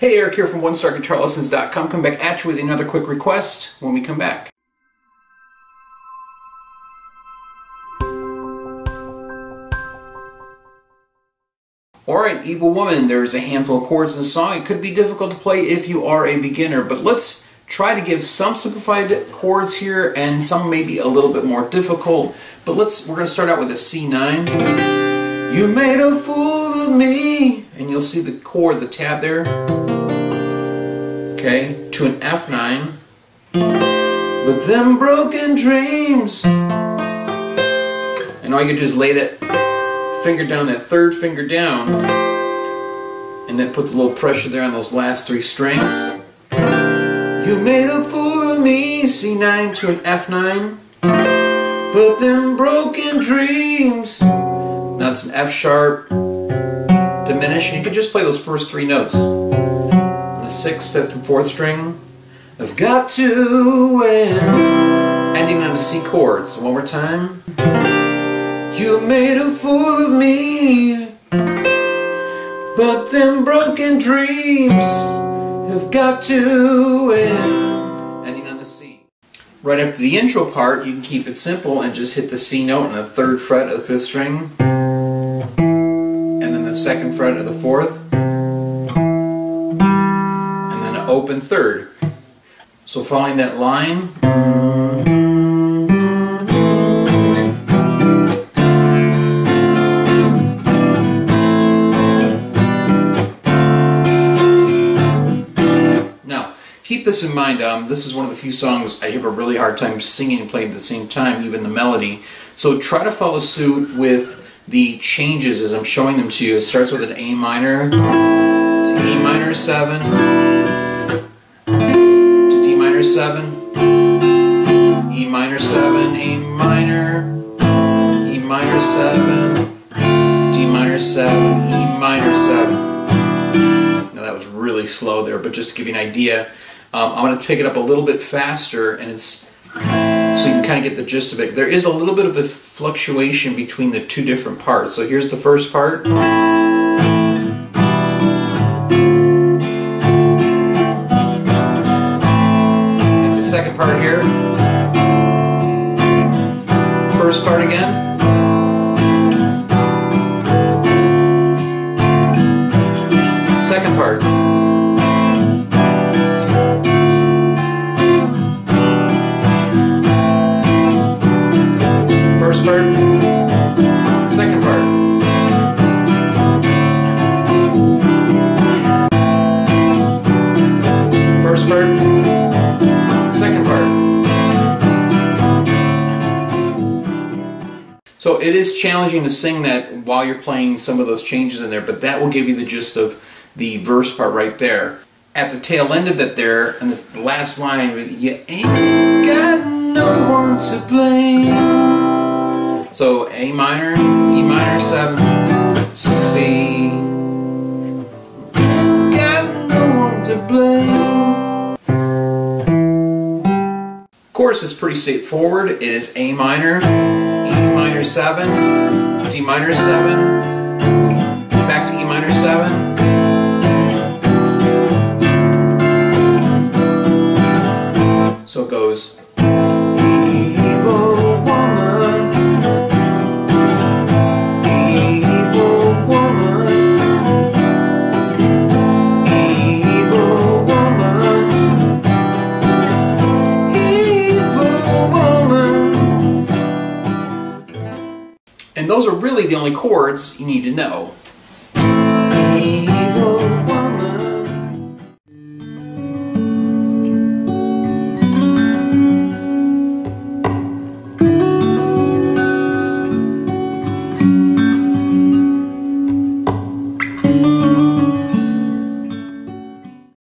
Hey, Eric here from OneStarGuitarLessons.com. Come back at you with another quick request when we come back. Alright, Evil Woman. There's a handful of chords in the song. It could be difficult to play if you are a beginner, but let's try to give some simplified chords here and some maybe a little bit more difficult. But we're going to start out with a C9. You made a fool of me. And you'll see the chord, the tab there. Okay, to an F9. With them broken dreams. And all you do is lay that finger down, that third finger down. And that puts a little pressure there on those last three strings. You made a fool of me, C9 to an F9. But them broken dreams. Now it's an F sharp. Diminish. You can just play those first three notes. The 6th, 5th, and 4th string. I've got to win. Ending on a C chord. So one more time. You made a fool of me. But them broken dreams have got to win. Ending on the C. Right after the intro part, you can keep it simple and just hit the C note on the 3rd fret of the 5th string. 2nd fret of the 4th, and then an open 3rd. So following that line, now keep this in mind. This is one of the few songs I have a really hard time singing and playing at the same time, even the melody. So try to follow suit with the changes as I'm showing them to you. It starts with an A minor, to E minor 7, to D minor 7, E minor 7, A minor, E minor 7, D minor 7, E minor 7. Now that was really slow there, but just to give you an idea, I'm going to pick it up a little bit faster, and it's so you can kind of get the gist of it. There is a little bit of a fluctuation between the two different parts. So here's the first part. It's the second part here. First part again. Second part. First part, second part. First part, second part. So it is challenging to sing that while you're playing some of those changes in there, but that will give you the gist of the verse part right there. At the tail end of that there, and the last line, you ain't got no one to blame. So A minor, E minor 7, C. Got no one to blame. Chorus is pretty straightforward. It is A minor, E minor 7, D minor 7, back to E minor 7. So it goes. Those are really the only chords you need to know.